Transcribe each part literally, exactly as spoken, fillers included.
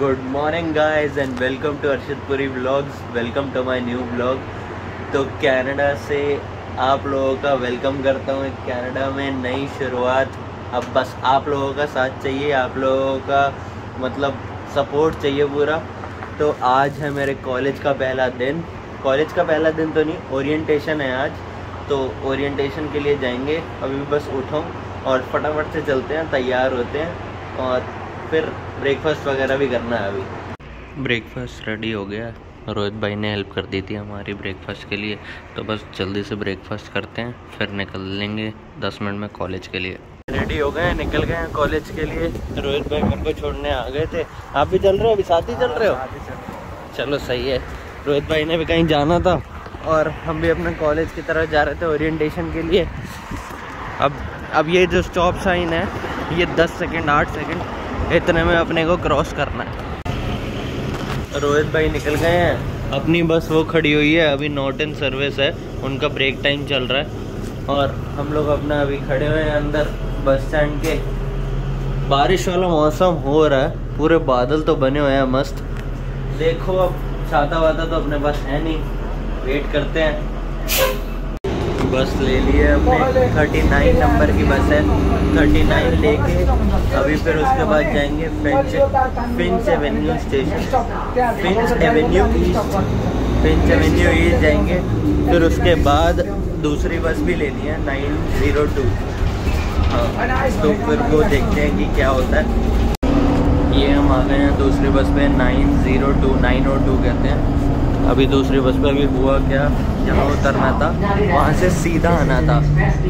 Good morning guys and welcome to Harshit Puri vlogs, welcome to my new vlog. तो Canada से आप लोगों का वेलकम करता हूँ। कनाडा में नई शुरुआत, अब बस आप लोगों का साथ चाहिए, आप लोगों का मतलब सपोर्ट चाहिए पूरा। तो आज है मेरे कॉलेज का पहला दिन, कॉलेज का पहला दिन तो नहीं, ओरिएंटेशन है आज। तो ओरिएंटेशन के लिए जाएंगे, अभी बस उठाऊँ और फटाफट से चलते हैं, तैयार होते हैं और फिर ब्रेकफास्ट वगैरह भी करना है। अभी ब्रेकफास्ट रेडी हो गया, रोहित भाई ने हेल्प कर दी थी हमारी ब्रेकफास्ट के लिए। तो बस जल्दी से ब्रेकफास्ट करते हैं, फिर निकल लेंगे दस मिनट में कॉलेज के लिए। रेडी हो गए, निकल गए हैं कॉलेज के लिए। रोहित भाई मेरे को छोड़ने आ गए थे। आप भी चल रहे हो? अभी साथ ही चल रहे हो? चलो सही है। रोहित भाई ने भी कहीं जाना था और हम भी अपने कॉलेज की तरफ जा रहे थे ओरिएंटेशन के लिए। अब अब ये जो स्टॉप साइन है ये दस सेकेंड आठ सेकेंड इतने में अपने को क्रॉस करना है। रोहित भाई निकल गए हैं, अपनी बस वो खड़ी हुई है, अभी नॉट इन सर्विस है, उनका ब्रेक टाइम चल रहा है। और हम लोग अपना अभी खड़े हुए हैं अंदर बस स्टैंड के। बारिश वाला मौसम हो रहा है, पूरे बादल तो बने हुए हैं मस्त। देखो अब छाता वाता तो अपने पास है नहीं, वेट करते हैं। बस ले लिए हमने, उनतालीस नंबर की बस है, उनतालीस लेके अभी फिर उसके बाद जाएंगे Finch Finch Avenue station, Finch Avenue East, Finch Avenue East जाएंगे। फिर उसके बाद दूसरी बस भी लेनी है नौ सौ दो। हाँ, तो फिर वो देखते हैं कि क्या होता है। ये हम आ गए हैं दूसरी बस पे, नौ सौ दो नौ सौ दो कहते हैं। अभी दूसरी बस पर भी हुआ क्या, जहाँ उतरना था वहाँ से सीधा आना था,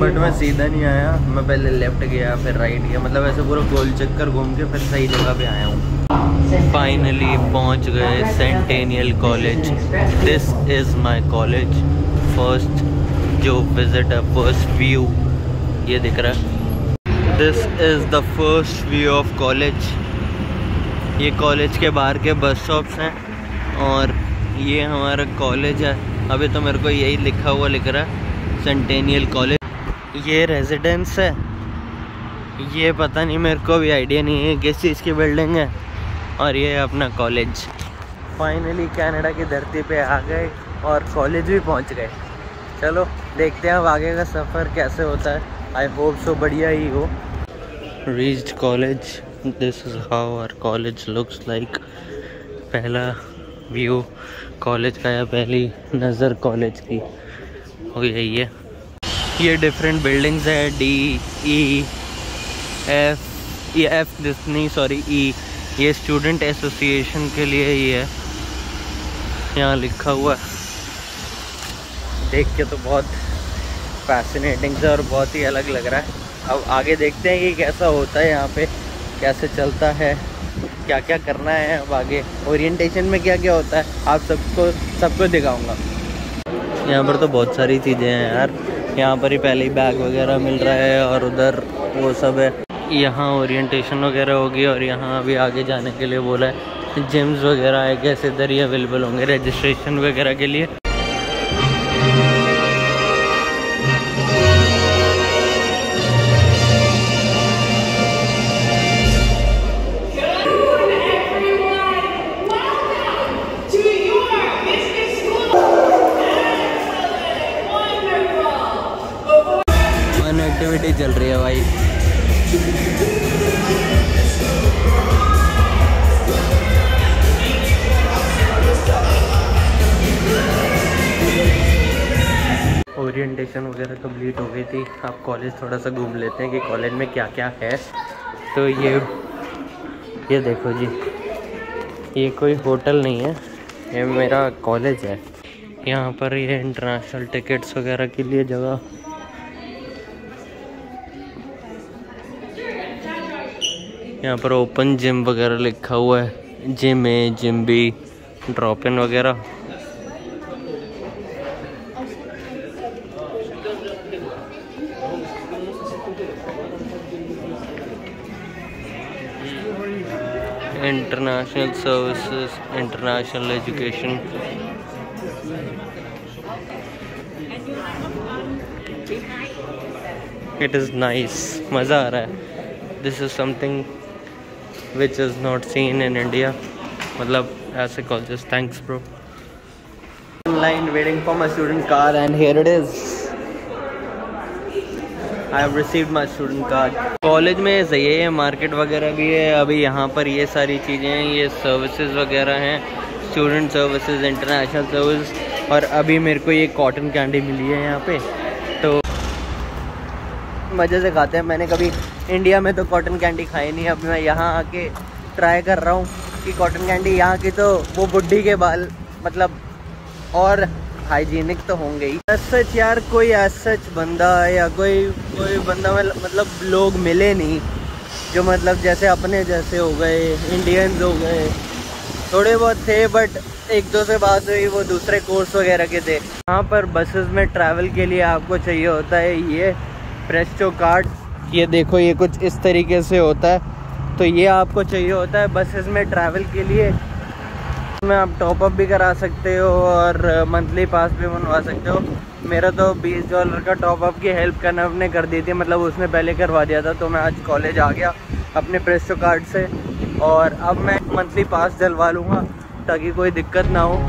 बट मैं सीधा नहीं आया, मैं पहले लेफ्ट गया फिर राइट गया, मतलब ऐसे पूरा गोल चक्कर घूम के फिर सही जगह पे आया हूँ। फाइनली पहुँच गए Centennial college. This is my college. First जो विजिट है, फर्स्ट व्यू ये दिख रहा है। This is the first view of college. ये कॉलेज के बाहर के बस स्टॉप्स हैं और ये हमारा कॉलेज है। अभी तो मेरे को यही लिखा हुआ लिख रहा है, सेंटेनियल कॉलेज। ये रेजिडेंस है, ये पता नहीं, मेरे को भी आइडिया नहीं है किस चीज़ की बिल्डिंग है। और ये अपना कॉलेज। फाइनली कनाडा की धरती पे आ गए और कॉलेज भी पहुंच गए। चलो देखते हैं अब आगे का सफ़र कैसे होता है। आई होप सो बढ़िया ही हो। Reached college, this is how our college looks like. पहला व्यू कॉलेज का या पहली नज़र कॉलेज की हो यही है। ये डिफरेंट बिल्डिंग्स है, डी ई एफ ये एफ दिस नहीं सॉरी ई, ये स्टूडेंट एसोसिएशन के लिए ही है, यहाँ लिखा हुआ। देख के तो बहुत फैसिनेटिंग है और बहुत ही अलग लग रहा है। अब आगे देखते हैं कि कैसा होता है, यहाँ पे कैसे चलता है, क्या क्या करना है अब आगे, ओरिएंटेशन में क्या क्या होता है, आप सबको सबको दिखाऊंगा। यहाँ पर तो बहुत सारी चीज़ें हैं यार, यहाँ पर ही पहले ही बैग वगैरह मिल रहा है और उधर वो सब है। यहाँ ओरिएंटेशन वगैरह होगी और यहाँ अभी आगे जाने के लिए बोला है जिम्स वगैरह है, कैसे इधर ही अवेलेबल होंगे रजिस्ट्रेशन वगैरह के लिए। एक्टिविटी चल रही है भाई। ओरिएंटेशन वगैरह कंप्लीट हो गई थी, आप कॉलेज थोड़ा सा घूम लेते हैं कि कॉलेज में क्या क्या है। तो ये ये देखो जी, ये कोई होटल नहीं है, ये मेरा कॉलेज है। यहाँ पर ये इंटरनेशनल टिकट्स वगैरह के लिए जगह। यहाँ पर ओपन जिम वगैरह लिखा हुआ है, gym A gym B drop in वगैरह। International services, international education. It is nice, मज़ा आ रहा है। This is something which is not seen in India. मतलब ऐसे colleges. Thanks bro. Online waiting for my student card and here it is. I have received my student card. College में सही है, market वगैरह भी है। अभी यहाँ पर ये सारी चीज़ें हैं, ये सर्विसेज वगैरह हैं, स्टूडेंट सर्विसेज, इंटरनेशनल सर्विस। और अभी मेरे को ये कॉटन कैंडी मिली है यहाँ पे, तो मज़े से खाते हैं। मैंने कभी इंडिया में तो कॉटन कैंडी खाई नहीं, अभी मैं यहाँ आके ट्राई कर रहा हूँ कि कॉटन कैंडी यहाँ की, तो वो बुढ़ी के बाल मतलब और हाइजीनिक तो होंगे ही। एज सच यार कोई एज सच बंदा या कोई कोई बंदा मतलब लोग मिले नहीं जो मतलब जैसे अपने जैसे हो गए, इंडियंस हो गए, थोड़े बहुत थे बट एक दो से बात हुई, वो दूसरे कोर्स वगैरह के थे। यहाँ पर बसेस में ट्रैवल के लिए आपको चाहिए होता है ये प्रेस्टो कार्ड। ये देखो ये कुछ इस तरीके से होता है, तो ये आपको चाहिए होता है बसेस में ट्रैवल के लिए। में आप टॉपअप भी करा सकते हो और मंथली पास भी बनवा सकते हो। मेरा तो बीस डॉलर का टॉपअप की हेल्प करना ने कर दी थी, मतलब उसने पहले करवा दिया था, तो मैं आज कॉलेज आ गया अपने प्रेस्टो कार्ड से और अब मैं मंथली पास डलवा लूँगा ताकि कोई दिक्कत ना हो।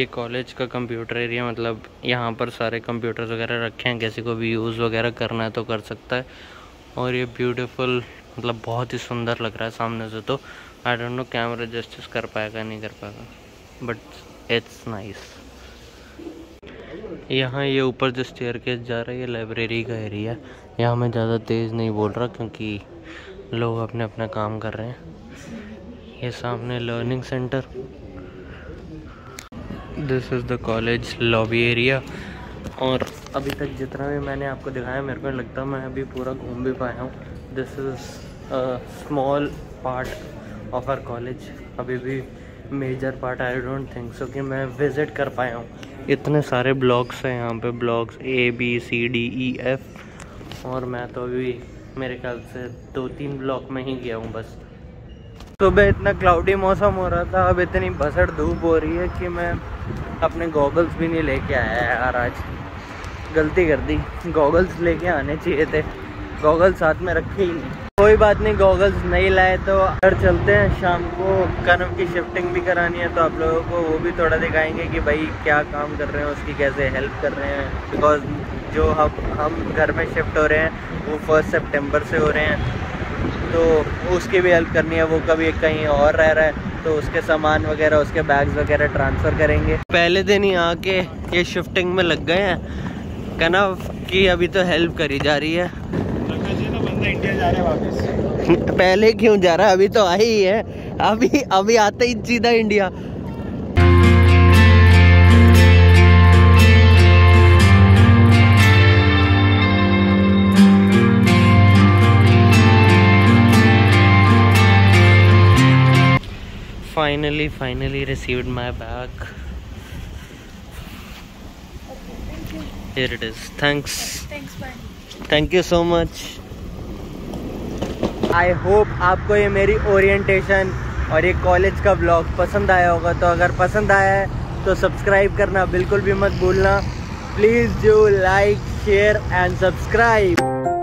ये कॉलेज का कंप्यूटर एरिया, मतलब यहाँ पर सारे कंप्यूटर्स वगैरह रखे हैं, किसी को भी यूज़ वगैरह करना है तो कर सकता है। और ये ब्यूटीफुल मतलब बहुत ही सुंदर लग रहा है सामने से, तो I don't know camera justice कर पाएगा नहीं कर पाएगा बट इट्स नाइस। यहाँ ये ऊपर जो स्टेयरकेस जा रहा है ये लाइब्रेरी का एरिया। यहाँ मैं ज़्यादा तेज़ नहीं बोल रहा क्योंकि लोग अपने अपना काम कर रहे हैं। ये सामने learning centre. This is the college lobby area. और अभी तक जितना भी मैंने आपको दिखाया मेरे को लगता है मैं अभी पूरा घूम भी पाया हूँ। This is a small part of our college, अभी भी major part I don't think so कि मैं विज़िट कर पाया हूँ। इतने सारे ब्लॉक्स हैं यहाँ पे, blocks A B C D E F, और मैं तो अभी मेरे ख्याल से दो तीन ब्लॉक में ही गया हूँ बस। सुबह इतना क्लाउडी मौसम हो रहा था, अब इतनी भसड़ धूप हो रही है कि मैं अपने गॉगल्स भी नहीं लेके आया यार, आज गलती कर दी। गॉगल्स लेके आने चाहिए थे, गॉगल्स साथ में रखे ही नहीं। कोई बात नहीं, गॉगल्स नहीं लाए तो घर चलते हैं। शाम को कर्म की शिफ्टिंग भी करानी है तो आप लोगों को वो भी थोड़ा दिखाएंगे कि भाई क्या काम कर रहे हैं, उसकी कैसे हेल्प कर रहे हैं। बिकॉज जो हम हम घर में शिफ्ट हो रहे हैं वो फर्स्ट सेप्टेम्बर से हो रहे हैं, तो उसकी भी हेल्प करनी है। वो कभी कहीं और रह रहा है तो उसके सामान वगैरह, उसके बैग्स वगैरह ट्रांसफ़र करेंगे। पहले दिन ही आके ये शिफ्टिंग में लग गए हैं कनव की, अभी तो हेल्प करी जा रही है। तो बंदा इंडिया जा रहा है वापस। पहले क्यों जा रहा है, अभी तो आई ही है, अभी अभी आते ही सीधा India. Finally, finally received my bag. Okay, here it is. Thanks. Okay, thanks, bye. Thank you so much. I hope आपको ये मेरी orientation और ये college का vlog पसंद आया होगा। तो अगर पसंद आया है तो subscribe करना बिल्कुल भी मत भूलना। Please do like, share and subscribe.